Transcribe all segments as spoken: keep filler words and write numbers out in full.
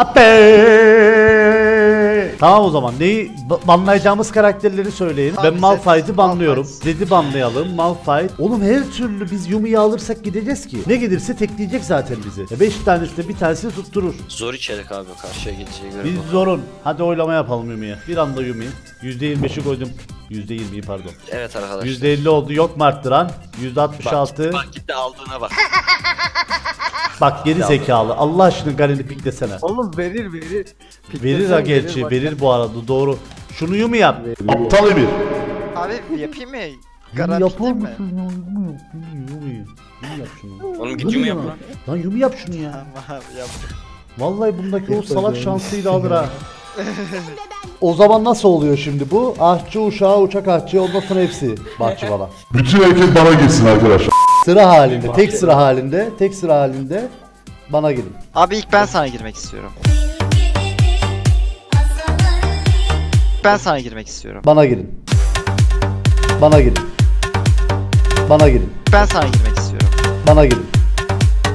Ape. Tamam o zaman neyi banlayacağımız karakterleri söyleyin. Abi ben Malphite'i banlıyorum. Zed'i banlayalım. Malphite. Oğlum her türlü biz Yumi'yi alırsak gideceğiz ki. Ne gelirse tekleyecek zaten bizi. beş tanesi de bir tanesini tutturur. Zor içerik abi, karşıya gideceği göre. Biz bakalım. Zorun. Hadi oylama yapalım Yumi'ye. Bir anda Yumi. yüzde yirmi beş'i koydum. yüzde yirmiyi pardon. Evet arkadaşlar. yüzde elli oldu. Yok mu arttıran? yüzde altmış altı. Bak gitti aldığına bak. Bak geri zekalı. Allah aşkına Garen'i piklesene. Oğlum verir verir. Piklesene, verir ha gerçi. Verir, verir bu arada doğru. Şunu Yumi yap. Aptal Emir. Abi yapayım mı? Garen yapar mısın ya? Yumi yap. Yumi yap. Yumi yap şunu. Oğlum git Yumi yap lan. Lan Yumi yap şunu ya. Vallahi bundaki o salak şansıyla alır ha. O zaman nasıl oluyor şimdi bu? Ahçı uşağı, uçak ahçı, ondan sonra hepsi bahçı bala. Bütün herkes bana girsin arkadaşlar. Sıra halinde, tek sıra halinde, tek sıra halinde bana girin. Abi ilk ben sana girmek istiyorum. Ben sana girmek istiyorum. Bana girin. Bana girin. Bana girin. Ben sana girmek istiyorum. Bana girin.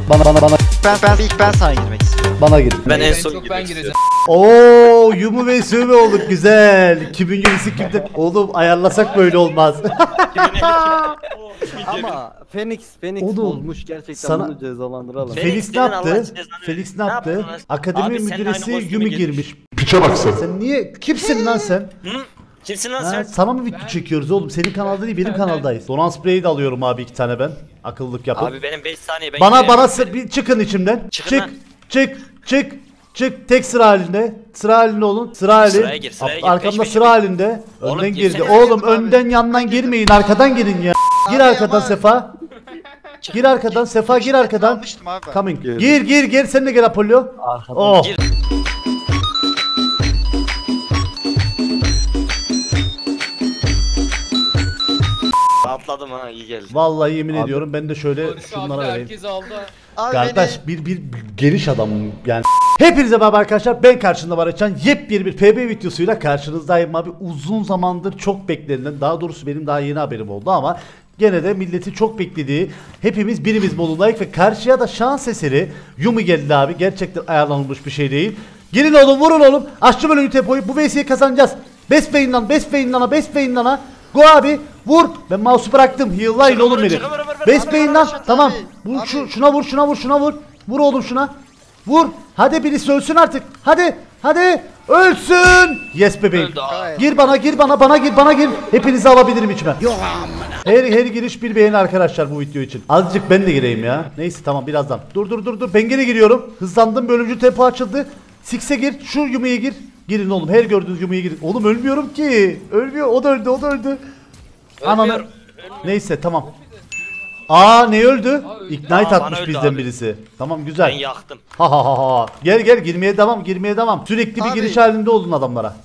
Bana bana bana. Ben ben ilk ben sana girmek istiyorum. Bana girin. Ben en son ben gireceğim. Ooo Yumu ve Söve olduk güzel. Kimin Yumu'su kimde? Oğlum ayarlasak böyle olmaz. Ama Phoenix Phoenix oğlum, olmuş gerçekten sana... bunu cezalandıralım. Felix ne yaptı? Felix ne yaptı? Akademi müdüresi Yumi girmiş. Piçe bak sen. Sen niye? Kimsin lan sen? Hı? Kimsin lan ha, sen? Sana mı video ben... çekiyoruz oğlum? Senin kanalda değil benim kanaldayız. Donan spreyi de alıyorum abi iki tane ben. Akıllık yapın. Abi benim beş saniye ben Bana bana bir çıkın içimden. Çıkın çık, çık çık çık. Çık tek sıra halinde. Sıra halinde olun. Sıra halinde. Arkamda sıra halinde. Oğlum, önden girdi. Oğlum önden abi. Yandan girmeyin. Arkadan girin ya. Gir arkadan Sefa. Gir arkadan Sefa gir arkadan. Coming. Gir gir gir sen de gel Apollo. Oh. Gir. Atladım ha iyi geldi. Vallahi yemin abi, ediyorum ben de şöyle şunlara vereyim. Kardeş bir bir geniş adamım yani. Hepinize merhaba arkadaşlar, ben karşında var açan yepyeni bir P B videosuyla karşınızdayım abi. Uzun zamandır çok beklenilen, daha doğrusu benim daha yeni haberim oldu ama gene de milleti çok beklediği hepimiz birimiz modundayız ve karşıya da şans eseri Yumi geldi abi. Gerçekten ayarlanmış bir şey değil. Gelin oğlum vurun oğlum, açtım önümü tepoyu, bu V C'yi kazanacağız. Best beyin lan, best beyin lan, best beyin lan. Go abi vur, ben mouse'u bıraktım, heal'layın oğlum beni. Best beyin lan, tamam vur, şu, şuna vur şuna vur şuna vur. Vur oğlum şuna. Vur. Hadi birisi ölsün artık. Hadi. Hadi. Ölsün. Yes bebeğim. Gir bana gir bana bana gir bana gir. Hepinizi alabilirim içime. Her her giriş bir beğeni arkadaşlar bu video için. Azıcık ben de gireyim ya. Neyse tamam birazdan. Dur dur dur dur. Ben geri giriyorum. Hızlandım. Bölümcü tempo açıldı. Six'e gir. Şu Yumi'ye gir. Girin oğlum. Her gördüğünüz Yumi'ye girin. Oğlum ölmüyorum ki. Ölmüyor. O da öldü. O da öldü. Ananı. Neyse tamam. Aa ne öldü? Ignite Aa, atmış bizden abi. Birisi. Tamam güzel. Ben yaktım. Ha ha ha ha. Gel gel girmeye devam girmeye devam. Sürekli abi, bir giriş halinde oldun adamlara.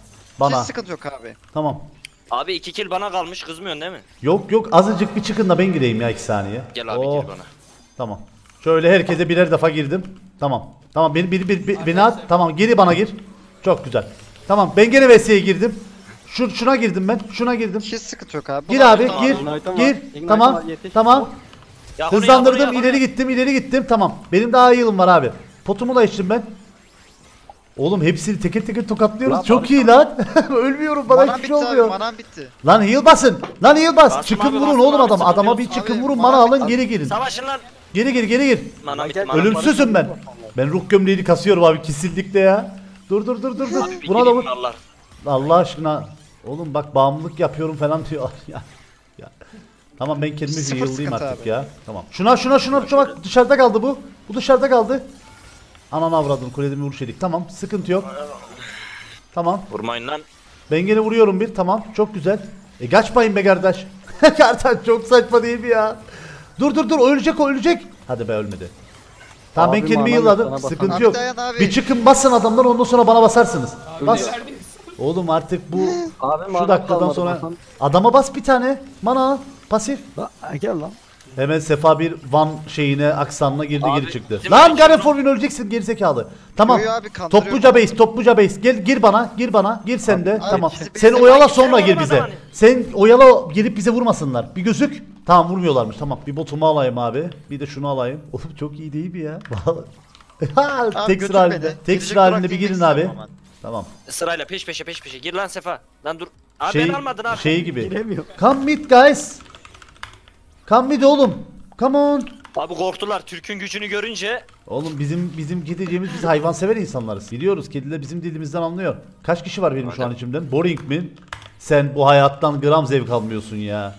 Bana. Hiç sıkıntı yok abi. Tamam. Abi iki kill bana kalmış, kızmıyorsun değil mi? Yok yok azıcık bir çıkın da ben gireyim ya iki saniye. Gel abi oh. Gir bana. Tamam. Şöyle herkese birer defa girdim. Tamam. Tamam beni beni, beni, beni, beni at. Tamam geri bana gir. Çok güzel. Tamam ben gene V C'ye girdim. Şu, şuna girdim ben. Şuna girdim. Hiç sıkıntı yok abi. Gir abi tamam, gir. Tamam. Gir. Ignite tamam. Var, tamam. Ya hızlandırdım ya bunu, ya bunu, ya. ileri gittim ileri gittim tamam. Benim daha iyi yılım var abi. Potumu da içtim ben. Oğlum hepsini teker teker tokatlıyoruz. Ya, çok iyi lan. Ölmüyorum bana, bana hiçbir şey olmuyor. Manam bitti. Lan heal basın. Lan heal bas. Basma çıkın abi, vurun basma, oğlum adam. Adama bir çıkın abi, vurun mana alın geri gelin. Savaşın lan. Geri geri geri gir. Ölümsüzüm ben. Ben ruh gömleğini kasıyorum abi kesinlikle ya. Dur dur dur dur dur. Buna da vur. Allah aşkına. Oğlum bak bağımlılık yapıyorum falan diyor. Ya. Tamam ben kendimi yıldayım artık abi. Ya. Tamam. Şuna şuna şuna şuna bak dışarıda kaldı bu. Bu dışarıda kaldı. Ananı avradım kuledimi vuruş edik. Tamam sıkıntı yok. Tamam. Vurmayın lan. Ben gene vuruyorum bir tamam çok güzel. E kaçmayın be kardeş. Kardeş çok saçma değil mi ya? Dur dur dur o ölecek o ölecek. Hadi be ölmedi. Tamam abi, ben kendimi yılladım sıkıntı abi, yok. Bir çıkın basın adamdan ondan sonra bana basarsınız. Abi, bas. Oğlum artık bu abi, şu dakikadan sonra basan. Adama bas bir tane mana pasif. La, gel lan. Hemen Sefa bir Van şeyine aksanına girdi abi, geri çıktı. Lan Garen For Even öleceksin gerizekalı. Tamam. Topluca base topluca base. Gel gir bana gir bana gir sen de. Abi, tamam. Abi, sen oyala sonra gir bize. Hani. Sen oyala gelip bize vurmasınlar. Bir gözük. Tamam vurmuyorlarmış tamam. Bir botumu alayım abi. Bir de şunu alayım. Oğlum çok iyi değil mi ya? Ha, tek sıra halinde. Tek sıra halinde bir girin abi. Hemen. Tamam. Sırayla peş peşe peş peşe gir lan Sefa. Lan dur. Abi şey, ben almadın abi. Şey gibi. Giremiyor. Come mid guys. Come mid oğlum. Come on. Abi korktular Türk'ün gücünü görünce. Oğlum bizim bizim gideceğimiz, biz hayvansever insanlarız. Biliyoruz, kediler bizim dilimizden anlıyor. Kaç kişi var benim Adam. şu an içimden? Boring mi? Sen bu hayattan gram zevk almıyorsun ya.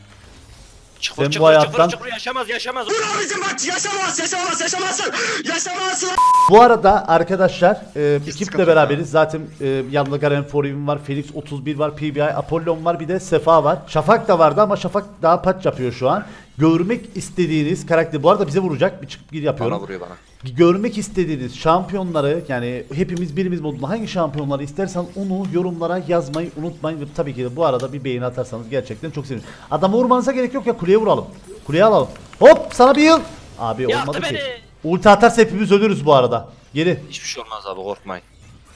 Çıkır, sen çıkır, bu hayattan çıkır, çıkır, yaşamaz yaşamaz. Dur abicim bak, yaşamaz yaşamaz yaşamazsın. Yaşamazsın. Bu arada arkadaşlar e, ekiple beraberiz. Zaten e, yanında Garen For Even var, Felix otuz bir var, P B I, Apollon var, bir de Sefa var. Şafak da vardı ama Şafak daha patch yapıyor şu an. Görmek istediğiniz karakter, bu arada bize vuracak, bir çıkıp gir yapıyorum. Bana vuruyor bana. Görmek istediğiniz şampiyonları, yani hepimiz birimiz modunda hangi şampiyonları istersen onu yorumlara yazmayı unutmayın. Ve tabii ki de bu arada bir beğeni atarsanız gerçekten çok sevinirim. Adamı vurmanıza gerek yok ya, kuleye vuralım. Kuleye alalım. Hop sana bir yıl. Abi yaptı olmadı beni. Ki. Ulti atarsa hepimiz ölürüz bu arada. Geri. Hiçbir şey olmaz abi, korkmayın.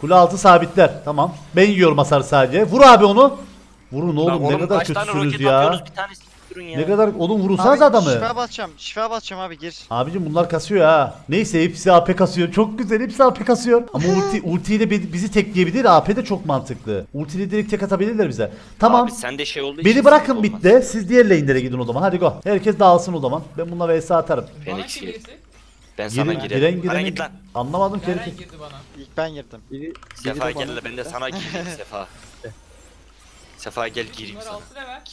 Kule altı sabitler, tamam. Ben yiyorum hasar sadece. Vur abi onu. Vurun oğlum, oğlum ne kadar kötüsünüz ya. Ya. Ne kadar oğlum, vurursanız adamı. Şifa basacağım. Şifa basacağım abi, gir. Abicim bunlar kasıyor ha. Neyse hepsi A P kasıyor. Çok güzel, hepsi A P kasıyor. Ama ulti ultiyle bizi tekleyebilir. A P de çok mantıklı. Ultiyle direkt tek atabilirler bize. Tamam. Abi sen de şey oldu. Beni bırakın bitti. Siz diğer lane'lere gidin o zaman. Hadi go. Herkes dağılsın o zaman. Ben bununla V S atarım. Phoenix. Ben sana girerim. Giren giren. Anlamadım ki. Garen girdi bana. İlk ben girdim. Biri, Sefa geldi, ben de sana gireyim Sefa. Sefa gel gireyim sana.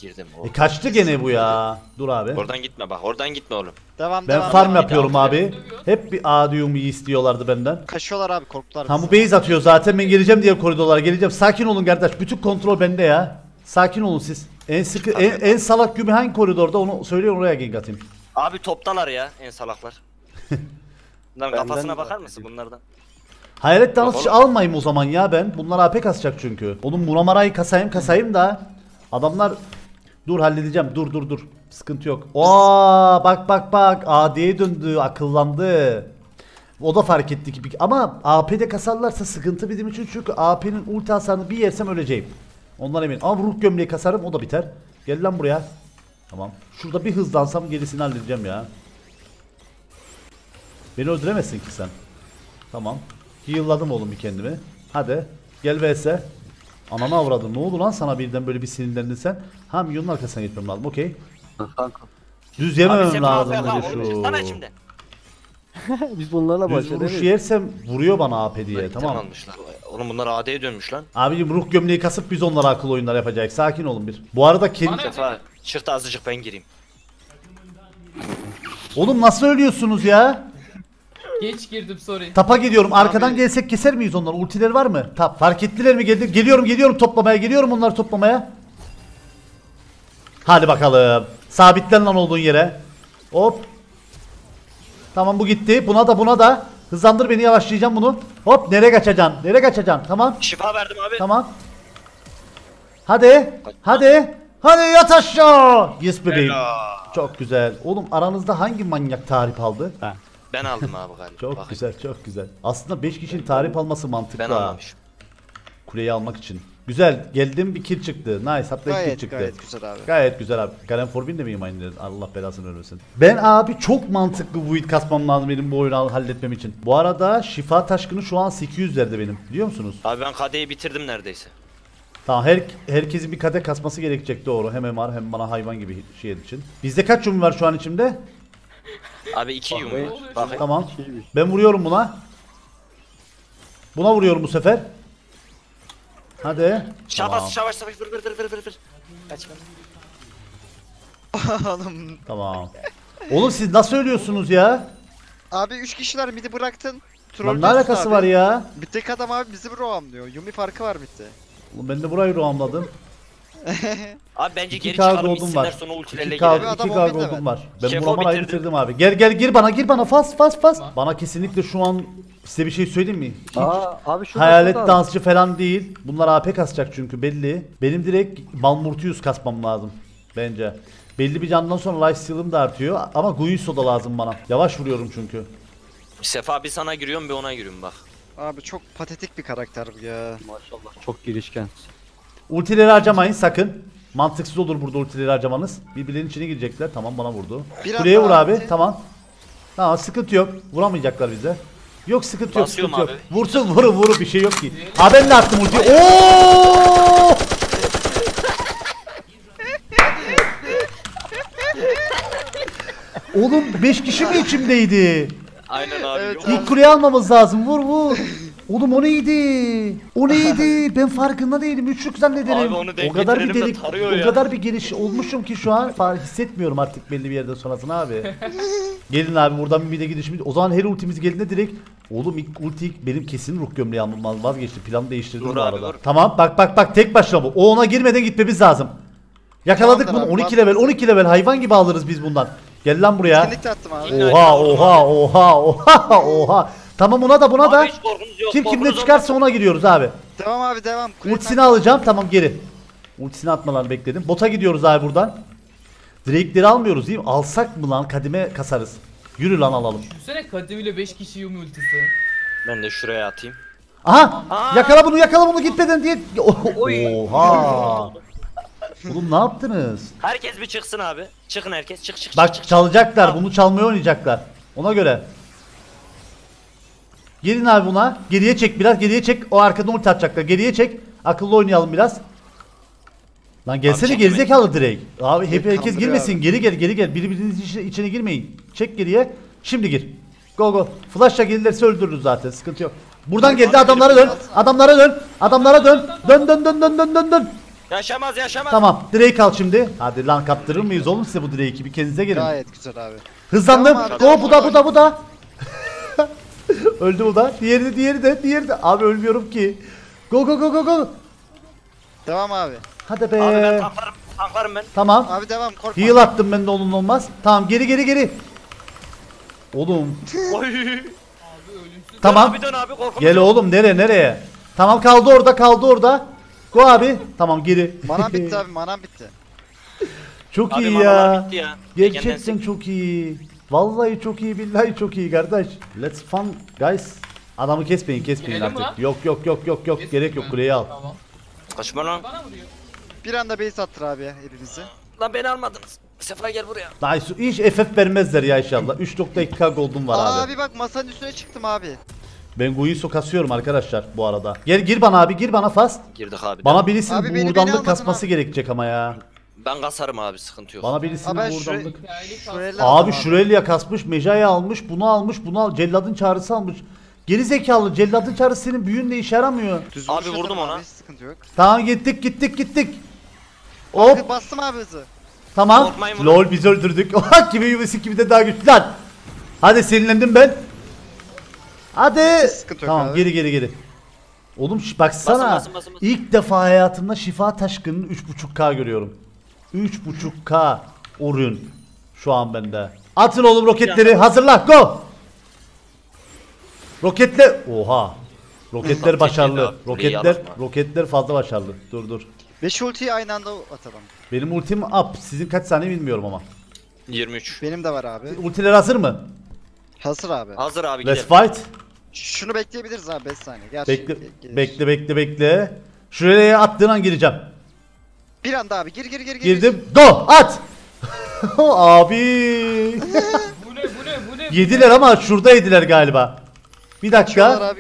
Girdim oğlum. E kaçtı gene bu ya. Dur abi. Oradan gitme bak. Oradan gitme oğlum. Devam, ben devam, farm devam, yapıyorum devam, abi. Devam. Hep bir Adium'u istiyorlardı benden. Kaçıyorlar abi, korktular. Tam bu base atıyor zaten. Ben geleceğim diye koridorlara geleceğim. Sakin olun kardeş. Bütün kontrol bende ya. Sakin olun siz. En sıkı en, en salak güme hangi koridorda onu söyleyin, oraya gank atayım. Abi toptalar ya en salaklar. Bunların kafasına bakar mısın bunlardan? Hayret danışçı almayayım o zaman ya ben. Bunlar A P kasacak çünkü. Onun Muramara'yı kasayım kasayım da. Adamlar dur halledeceğim. Dur dur dur. Sıkıntı yok. Ooo bak bak bak. A D'ye döndü. Akıllandı. O da fark etti ki. Ama A P'de kasarlarsa sıkıntı bizim için. Çünkü A P'nin ulti hasarını bir yersem öleceğim. Ondan eminim. Ama ruh gömleği kasarım, o da biter. Gel lan buraya. Tamam. Şurada bir hızlansam gerisini halledeceğim ya. Beni öldüremezsin ki sen. Tamam. Heal'ladım oğlum bir kendimi. Hadi. Gel V S. Ananı avradım. Ne oldu lan sana, birden böyle bir sinirlendin sen. Ha milyonun arkasına gitmem lazım. Okey. Düz yememem lazım dedi şu. Biz bunlarla başlayalım. Düz vuruş yersem vuruyor bana A P diye. Tamam. Oğlum bunlar A D'ye dönmüş lan. Abicim ruh gömleği kasıp biz onlara akıl oyunlar yapacak. Sakin olun bir. Bu arada kendi... Çırtı azıcık ben gireyim. Oğlum nasıl ölüyorsunuz ya? Geç girdim, sorry. Tapa gidiyorum. Arkadan abi gelsek keser miyiz onları? Ultileri var mı? Tap. Fark ettiler mi? Geldi. Geliyorum, geliyorum toplamaya. Geliyorum onları toplamaya. Hadi bakalım. Sabitlen lan olduğun yere. Hop. Tamam bu gitti. Buna da, buna da. Hızlandır beni, yavaşlayacağım bunu. Hop, nereye kaçacaksın? Nereye kaçacaksın? Tamam. Şifa verdim abi. Tamam. Hadi. Hadi. Hadi yat aşağı. Yes bebeğim. Hello. Çok güzel. Oğlum aranızda hangi manyak tarif aldı? Ha. Ben aldım abi galiba. Çok bakayım. Güzel, çok güzel. Aslında beş kişinin tarif alması mantıklı. Ben almamışım. Kuleyi almak için. Güzel. Geldim, bir kill çıktı. Nice. Hatta gayet, kill çıktı. Gayet güzel abi. Gayet güzel abi. Garen For Even'de miyim aynı dedin? Allah belasını versin. Ben abi çok mantıklı void kasmam lazım benim bu oyunu halletmem için. Bu arada Şifa Taşkın'ı şu an sekiz yüzlerde benim. Biliyor musunuz? Abi ben kadeyi bitirdim neredeyse. Tamam, her, herkesin bir kadeh kasması gerekecek, doğru. Hem M R hem bana hayvan gibi şey için. Bizde kaç yum var şu an içimde? Abi iki yum var. Tamam. Ben vuruyorum buna. Buna vuruyorum bu sefer. Hadi. Şabas şabas şabas vur vur vur vur vur. Kaçma. Oğlum. Tamam. Oğlum siz nasıl ölüyorsunuz ya? Abi üç kişiler midi bıraktın. Lan ne alakası var ya? Bir tek adam abi bizi roamlıyor. Yumi farkı var bitti. Oğlum ben de burayı roamladım. Abi bence iki geri çıkalım, isimler sonra ultilerle girelim. iki K gold'um var. Ben Muramara'yı bitirdim abi. Gel gel gir bana, gir bana, fast fast fast. Bana kesinlikle şu an size bir şey söyleyeyim mi? Hiç Aa, abi hayalet dansçı abi falan değil. Bunlar A P kasacak çünkü belli. Benim direkt Malmurtius kasmam lazım bence. Belli bir candan sonra life steal'ım da artıyor. Ama Guiso da lazım bana. Yavaş vuruyorum çünkü. Sefa bir sana giriyorum bir ona giriyorum bak. Abi çok patetik bir karakter ya. Maşallah çok girişken. Ultileri harcamayın sakın. Mantıksız olur burada ultileri harcamanız. Birbirlerinin içine girecekler. Tamam bana vurdu. Biraz kuleye vur abi. Tamam. Tamam sıkıntı yok. Vuramayacaklar bize. Yok sıkıntı yok, sıkıntı yok. Vursun, vurun vurun, bir şey yok ki. Abi ben de attım ultiyi. Ooo! Oğlum beş kişi mi içimdeydi? Aynen abi. Evet, İlk kuleyi almamız lazım. Vur vur. Oğlum o neydi? O neydi? Ben farkında değilim. Üçlük zannederim. Abi, o kadar bir delik, de o kadar bir geniş olmuşum ki şu an hissetmiyorum artık belli bir yerden sonrasını abi. Gelin abi buradan bir mide gidişimiz. O zaman her ultimiz geldiğinde direkt. Oğlum ilk ulti benim kesin ruh gömleği almam, vazgeçti. Planı değiştirdim bu arada. Abi, tamam bak bak bak, tek başına bu. O ona girmeden gitmemiz lazım. Yakaladık tamam, bunu. on iki level on iki level hayvan gibi alırız biz bundan. Gel lan buraya. Oha oha oha oha oha. Tamam ona da buna abi da. Kim kimde çıkarsa ona giriyoruz abi. Tamam abi devam. Ultisini alacağım, tamam geri. Ultisini atmalarını bekledim. Bota gidiyoruz abi buradan. Drake'leri almıyoruz değil mi? Alsak mı lan? Kadime kasarız. Yürü lan alalım. Düşünsene Kadim ile beş kişi yum ultisi. Ben de şuraya atayım. Aha! Aa! Yakala bunu, yakala bunu, gitmeden diye. Oha! Oğlum ne yaptınız? Herkes bir çıksın abi. Çıkın herkes. Çık çık. Bak çık, çalacaklar. Çık. Bunu çalmaya oynayacaklar. Ona göre. Gelin abi buna. Geriye çek biraz. Geriye çek. O arkadan ulti atacaklar. Geriye çek. Akıllı oynayalım biraz. Lan gelsene gerizekalı direkt. Abi hep herkes girmesin. Abi. Geri gel, geri gel. Birbirinizin içine, içine girmeyin. Çek geriye. Şimdi gir. Go go. Flash'la gelirlerse öldürürüz zaten. Sıkıntı yok. Buradan geldi. Adamlara dön. Adamlara dön. Adamlara dön. Dön dön dön dön dön dön dön. Yaşamaz yaşamaz. Tamam Drake al şimdi. Hadi lan kaptırır mıyız oğlum size bu Drake'i? Bir kendinize gelin. Gayet güzel abi. Hızlandım. Tamam abi, o bu da bu da bu da. Öldü bu da. Diğeri de diğeri de diğeri de. Abi ölmüyorum ki. Go go go go go. Devam abi. Hadi be. Abi ben tanklarım, tanklarım ben. Tamam. Abi devam, korkma. Heal attım ben de, onun olmaz. Tamam geri geri geri. Oğlum. Oy. Tamam. Abi, dön abi, korkma. Gel oğlum nereye nereye. Tamam kaldı orada kaldı orada. Go abi. Tamam geri. Manam bitti abi, manam bitti. Çok abi, iyi ya. ya. Gerçekten çok iyi. Vallahi çok iyi, billahi çok iyi kardeş. Let's fun guys. Adamı kesmeyin, kesmeyin Girelim artık. Yok yok yok yok yok. Gerek yok, kuleyi al. Tamam. Kaçma lan. Bir anda base attır abi elinizi. Lan beni almadınız. Sefa gel buraya. Nice. Hiç F F vermezler ya inşallah. üç nokta iki K gold'um var abi. Abi bak masanın üstüne çıktım abi. Ben Guiso kasıyorum arkadaşlar bu arada. Gel gir bana abi, gir bana fast. Girdik abi. Bana birisinin uğurdanlık kasması abi. Gerekecek ama ya. Ben kasarım abi, sıkıntı yok. Bana birisinin uğurdanlık. Abi Şurelya kasmış, Meja'yı almış, bunu almış, bunu al. Celladın çağrısı almış. Geri zekalı, celladın çağrısı senin büyünle işe yaramıyor. Düzmüş abi, vurdum ona. Abi, sıkıntı yok. Tamam gittik gittik gittik. Hop. Bastım abi hızı. Tamam. Korkmayın, lol bizi öldürdük. Hak gibi yuvası gibi de daha güçlü lan. Hadi sinirlendim ben. Hadi. Tamam abi. Geri geri geri. Oğlum baksana. Basın, basın, basın, basın. İlk defa hayatımda Şifa Taşkın'ın üç buçuk K görüyorum. üç buçuk K orun şu an bende. Atın oğlum roketleri. Hazırla. Go. Roketle. Oha. Roketler başarılı. Roketler roketler fazla başarılı. Dur dur. beş ultiyi aynı anda atalım. Benim ultim up. Sizin kaç saniye bilmiyorum ama. yirmi üç. Benim de var abi. Ultiler hazır mı? Hazır abi. Hazır abi. Let's gidelim. Fight. Şunu bekleyebiliriz abi beş saniye. Gerçi bekle, gelir. bekle bekle bekle. Şuraya attığın an gireceğim. Bir anda abi gir gir gir. Girdim. Gir. Go at. Abi. Bu ne bu ne bu ne. Yediler ama şurada yediler galiba. Bir dakika.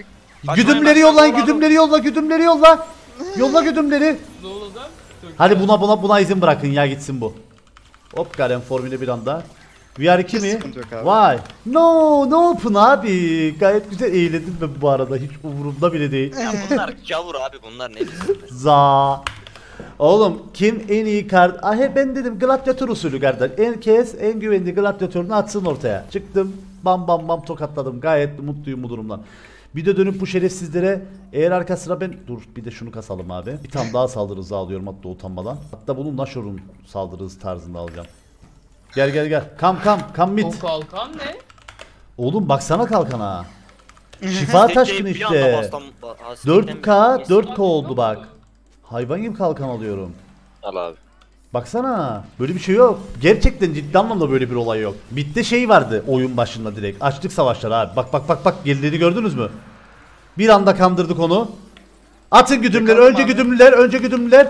Güdümleri yolla, güdümleri yolla, güdümleri yolla. Yolla güdümleri. Hadi buna buna buna izin bırakın ya, gitsin bu. Hop Garen formülü bir anda. V R iki mi? Vay. No, ne yapın abi? Gayet güzel eğlendim ben bu arada. Hiç umurumda bile değil. Ya bunlar gavur abi, bunlar ne? Za. Oğlum kim en iyi kart? Ah ben dedim gladyatör usulü kardeş. Herkes en güvenli gladyatörünü atsın ortaya. Çıktım. Bam bam bam tokatladım. Gayet mutluyum bu durumdan. Bir de dönüp bu şerefsizlere eğer arka sıra ben... Dur bir de şunu kasalım abi. Bir tam daha saldırı hızı alıyorum hatta utanmadan. Hatta bunun Nashor'un saldırı hızı tarzında alacağım. Gel gel gel. Kam kam kam mit. O kalkan ne? Oğlum baksana kalkana. Şifa Taşkın işte. dört K dört K oldu bak. Hayvan gibi kalkan alıyorum. Al abi. Baksana. Böyle bir şey yok. Gerçekten ciddi anlamda böyle bir olay yok. Bitti şey vardı oyun başında direkt. Açlık savaşları abi. Bak bak bak bak. Geldiğini gördünüz mü? Bir anda kandırdık onu. Atın güdümleri. Önce güdümlüler. Önce güdümlüler.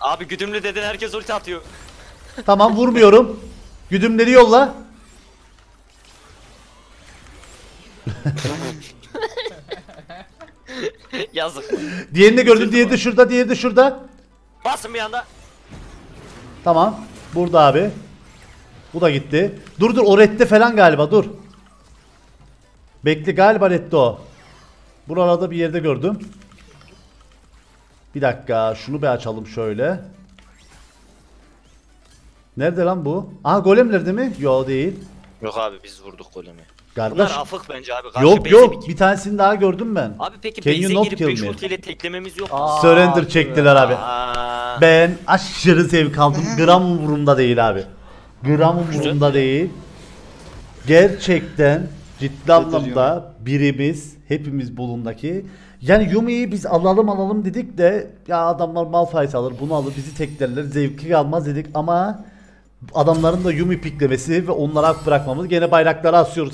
Abi güdümlü dedin herkes ulti atıyor. Tamam vurmuyorum. Güdümleri yolla. Yazık. Diğerini de gördüm. Diğeri de şurada. Diğeri de şurada. Basın bir anda. Tamam. Burada abi. Bu da gitti. Dur dur. O redde falan galiba. Dur. Bekle. Galiba redde o. Buralarda bir yerde gördüm. Bir dakika. Şunu bir açalım şöyle. Nerede lan bu? Aha golemlerde mi? Yok değil. Yok abi biz vurduk golemi. Kardeş. Bunlar afık bence abi. Karşı yok yok bir... bir tanesini daha gördüm ben. Abi peki base'e girip beş ulti ile teklememiz yok mu? Aa, surrender çektiler abi. Aa. Ben aşırı zevk aldım. Gram umurumda değil abi. Gram umurumda değil. Gerçekten ciddi anlamda birimiz hepimiz bulundaki. Yani Yumi'yi biz alalım alalım dedik de ya adamlar Malphite alır bunu alır bizi teklerler zevki almaz dedik ama adamların da Yumi piklemesi ve onlara hak bırakmamız. Gene bayrakları asıyoruz.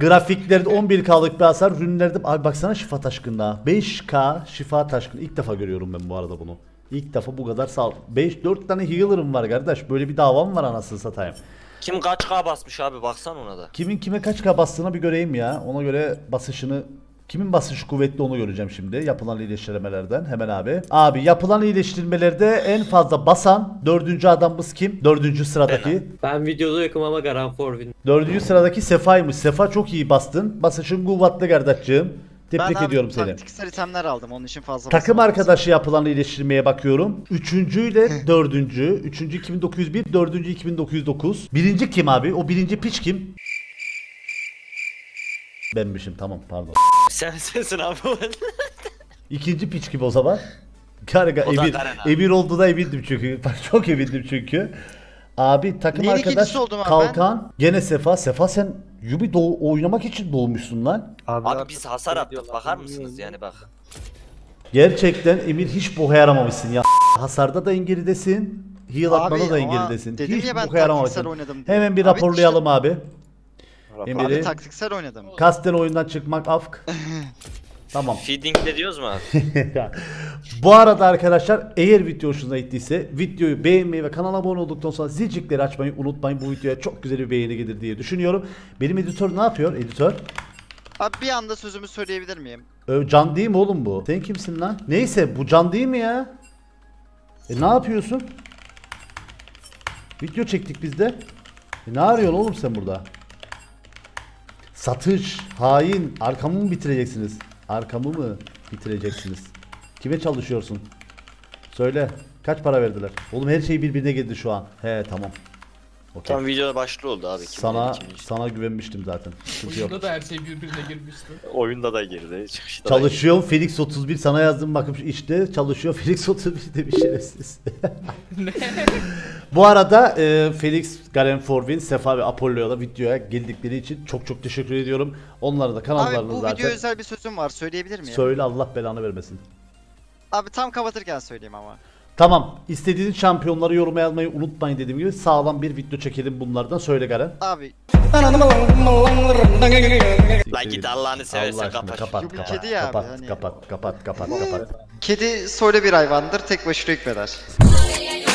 Grafiklerde on bir kalık bir hasar. Rünlerde abi baksana Şifa Taşkın'da. beş K Şifa Taşkın. İlk defa görüyorum ben bu arada bunu. İlk defa bu kadar sağ beş dört tane healer'ım var kardeş. Böyle bir davam var anasını satayım. Kim kaç K basmış abi baksan ona da. Kimin kime kaç K bastığına bir göreyim ya. Ona göre basışını... Kimin basıncı kuvvetli onu göreceğim şimdi yapılan iyileştirmelerden hemen abi. Abi yapılan iyileştirmelerde en fazla basan dördüncü adamımız kim? Dördüncü sıradaki. Ben videoda yokum ama Garen For Even. Dördüncü sıradaki Sefa'ymış. Sefa çok iyi bastın. Basışın kuvvetli kardeşciğim. Tebrik ben ediyorum abi, seni. Ben taktiksel itemler aldım onun için fazla. Takım arkadaşı yapılan iyileştirmeye bakıyorum. Üçüncü ile dördüncü. Üçüncü iki bin dokuz yüz bir, dördüncü iki bin dokuz yüz dokuz. Birinci kim abi? O birinci piç kim? Benmişim tamam pardon. Sen sensin abi. İkinci piç gibi o zaman. Karga emir, emir olduğuna emindim çünkü. Çok emindim çünkü. Abi takım neyin arkadaş kalkan ben? Gene Sefa. Sefa sen Yubi oynamak için doğmuşsun lan. Abi, abi biz hasar attık bakar mısınız yani bak. Gerçekten Emir hiç boğa yaramamışsın ya. Hasarda da İngiliz'desin. Heal atmada da İngiliz'desin. Hiç boğa yaramamışsın. Hemen bir abi raporlayalım işte... abi. Emir'i taktiksel oynadım. Kastel oyundan çıkmak afk. Tamam. Feeding de diyoruz mu abi? Bu arada arkadaşlar eğer video hoşunuza gittiyse videoyu beğenmeyi ve kanala abone olduktan sonra zilcikleri açmayı unutmayın. Bu videoya çok güzel bir beğeni gelir diye düşünüyorum. Benim editör ne yapıyor editör? Abi bir anda sözümü söyleyebilir miyim? Ee, can değil mi oğlum bu? Sen kimsin lan? Neyse bu can değil mi ya? E, ne yapıyorsun? Video çektik biz de. E, ne arıyorsun oğlum sen burada? Satış, hain, arkamı mı bitireceksiniz? Arkamı mı bitireceksiniz? Kime çalışıyorsun? Söyle, kaç para verdiler? Oğlum her şey birbirine girdi şu an. He tamam. Okay. Tam videoda başlı oldu abi. Sana sana güvenmiştim zaten. Oyunda da her şey birbirine girmişti. Oyunda da girdi. Çıkışta çalışıyor Felix otuz bir sana yazdım bakıp işte çalışıyor Felix otuz bir de bir şerefsiz. Bu arada e, Felix, Garen For Even, Sefa ve Apollo'ya da videoya geldikleri için çok çok teşekkür ediyorum. Onlara da kanallarını zaten. Abi bu videoya özel bir sözüm var söyleyebilir miyim? Söyle Allah belanı vermesin. Abi tam kapatırken söyleyeyim ama. Tamam. İstediğiniz şampiyonları yoruma yazmayı unutmayın dediğim gibi. Sağlam bir video çekelim bunlardan. Söyle Garen. Abi. La git Allah'ını seversen Allah kapat. Kapat, kapat, kapat, kedi kapat, yani. kapat, kapat, kapat, kapat. Kedi soylu bir hayvandır. Tek başına hükmeder.